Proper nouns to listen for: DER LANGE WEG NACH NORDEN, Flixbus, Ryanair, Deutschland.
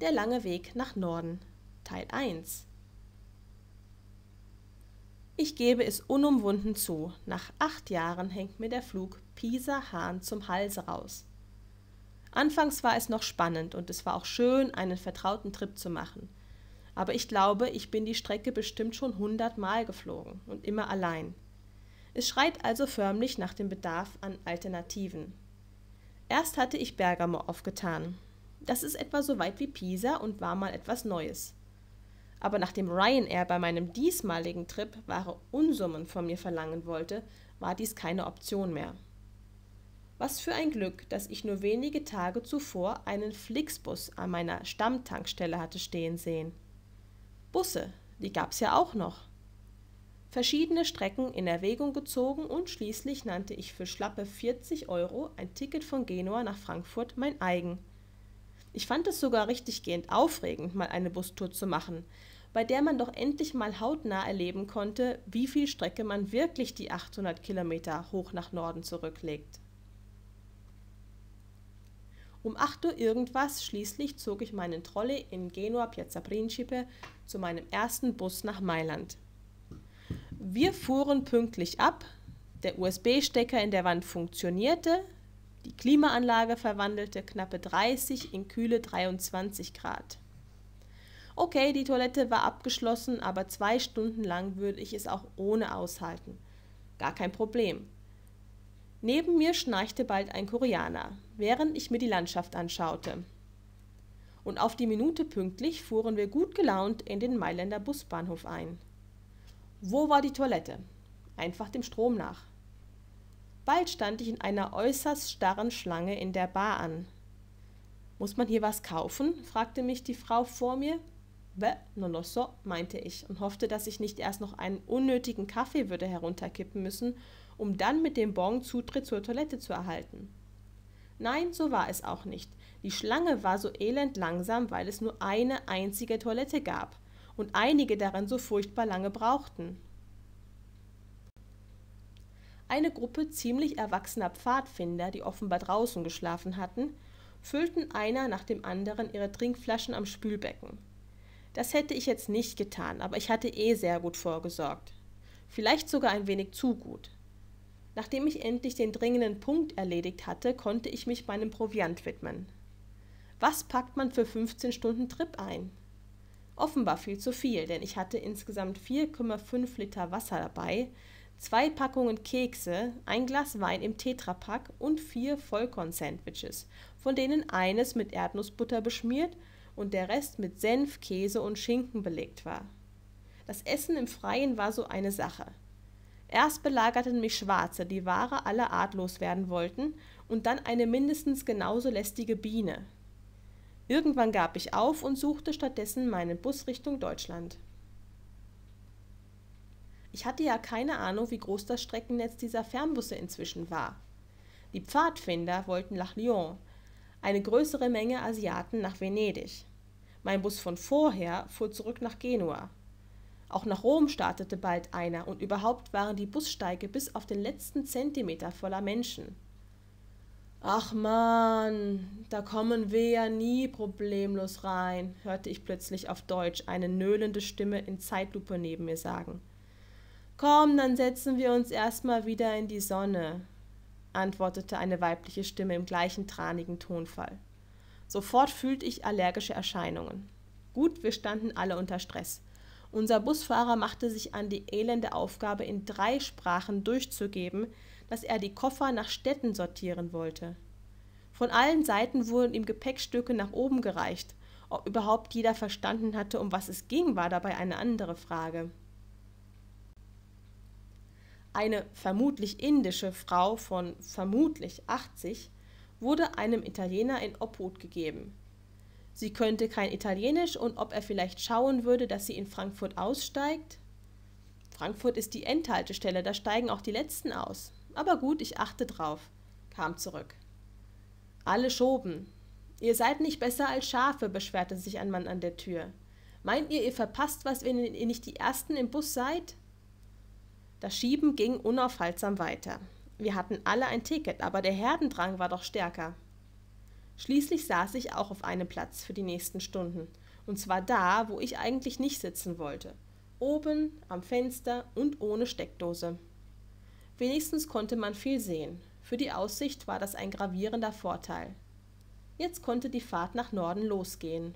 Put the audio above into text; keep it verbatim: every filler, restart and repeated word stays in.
Der lange Weg nach Norden, Teil eins. Ich gebe es unumwunden zu, nach acht Jahren hängt mir der Flug Pisa-Hahn zum Halse raus. Anfangs war es noch spannend und es war auch schön, einen vertrauten Trip zu machen. Aber ich glaube, ich bin die Strecke bestimmt schon hundertmal geflogen und immer allein. Es schreit also förmlich nach dem Bedarf an Alternativen. Erst hatte ich Bergamo aufgetan. Das ist etwa so weit wie Pisa und war mal etwas Neues. Aber nachdem Ryanair bei meinem diesmaligen Trip wahre Unsummen von mir verlangen wollte, war dies keine Option mehr. Was für ein Glück, dass ich nur wenige Tage zuvor einen Flixbus an meiner Stammtankstelle hatte stehen sehen. Busse, die gab's ja auch noch. Verschiedene Strecken in Erwägung gezogen und schließlich nannte ich für schlappe vierzig Euro ein Ticket von Genua nach Frankfurt mein eigen. Ich fand es sogar richtiggehend aufregend, mal eine Bustour zu machen, bei der man doch endlich mal hautnah erleben konnte, wie viel Strecke man wirklich die achthundert Kilometer hoch nach Norden zurücklegt. Um acht Uhr irgendwas schließlich zog ich meinen Trolley in Genua Piazza Principe zu meinem ersten Bus nach Mailand. Wir fuhren pünktlich ab, der U S B-Stecker in der Wand funktionierte, die Klimaanlage verwandelte knappe dreißig in kühle dreiundzwanzig Grad. Okay, die Toilette war abgeschlossen, aber zwei Stunden lang würde ich es auch ohne aushalten. Gar kein Problem. Neben mir schnarchte bald ein Koreaner, während ich mir die Landschaft anschaute. Und auf die Minute pünktlich fuhren wir gut gelaunt in den Mailänder Busbahnhof ein. Wo war die Toilette? Einfach dem Strom nach. Bald stand ich in einer äußerst starren Schlange in der Bar an. »Muss man hier was kaufen?« fragte mich die Frau vor mir. »Beh, non lo so«, meinte ich und hoffte, dass ich nicht erst noch einen unnötigen Kaffee würde herunterkippen müssen, um dann mit dem Bon Zutritt zur Toilette zu erhalten. Nein, so war es auch nicht. Die Schlange war so elend langsam, weil es nur eine einzige Toilette gab und einige darin so furchtbar lange brauchten. Eine Gruppe ziemlich erwachsener Pfadfinder, die offenbar draußen geschlafen hatten, füllten einer nach dem anderen ihre Trinkflaschen am Spülbecken. Das hätte ich jetzt nicht getan, aber ich hatte eh sehr gut vorgesorgt. Vielleicht sogar ein wenig zu gut. Nachdem ich endlich den dringenden Punkt erledigt hatte, konnte ich mich meinem Proviant widmen. Was packt man für fünfzehn Stunden Trip ein? Offenbar viel zu viel, denn ich hatte insgesamt vier Komma fünf Liter Wasser dabei, zwei Packungen Kekse, ein Glas Wein im Tetrapack und vier Vollkorn-Sandwiches, von denen eines mit Erdnussbutter beschmiert und der Rest mit Senf, Käse und Schinken belegt war. Das Essen im Freien war so eine Sache. Erst belagerten mich Schwarze, die Ware aller Art loswerden wollten, und dann eine mindestens genauso lästige Biene. Irgendwann gab ich auf und suchte stattdessen meinen Bus Richtung Deutschland. Ich hatte ja keine Ahnung, wie groß das Streckennetz dieser Fernbusse inzwischen war. Die Pfadfinder wollten nach Lyon, eine größere Menge Asiaten nach Venedig. Mein Bus von vorher fuhr zurück nach Genua. Auch nach Rom startete bald einer und überhaupt waren die Bussteige bis auf den letzten Zentimeter voller Menschen. »Ach Mann, da kommen wir ja nie problemlos rein«, hörte ich plötzlich auf Deutsch eine nöhlende Stimme in Zeitlupe neben mir sagen. »Komm, dann setzen wir uns erstmal wieder in die Sonne«, antwortete eine weibliche Stimme im gleichen tranigen Tonfall. Sofort fühlte ich allergische Erscheinungen. Gut, wir standen alle unter Stress. Unser Busfahrer machte sich an die elende Aufgabe, in drei Sprachen durchzugeben, dass er die Koffer nach Städten sortieren wollte. Von allen Seiten wurden ihm Gepäckstücke nach oben gereicht. Ob überhaupt jeder verstanden hatte, um was es ging, war dabei eine andere Frage. Eine vermutlich indische Frau von vermutlich achtzig wurde einem Italiener in Obhut gegeben. Sie könnte kein Italienisch und ob er vielleicht schauen würde, dass sie in Frankfurt aussteigt? Frankfurt ist die Endhaltestelle, da steigen auch die Letzten aus. Aber gut, ich achte drauf, kam zurück. Alle schoben. Ihr seid nicht besser als Schafe, beschwerte sich ein Mann an der Tür. Meint ihr, ihr verpasst was, wenn ihr nicht die Ersten im Bus seid? Das Schieben ging unaufhaltsam weiter. Wir hatten alle ein Ticket, aber der Herdendrang war doch stärker. Schließlich saß ich auch auf einem Platz für die nächsten Stunden, und zwar da, wo ich eigentlich nicht sitzen wollte, oben, am Fenster und ohne Steckdose. Wenigstens konnte man viel sehen, für die Aussicht war das ein gravierender Vorteil. Jetzt konnte die Fahrt nach Norden losgehen.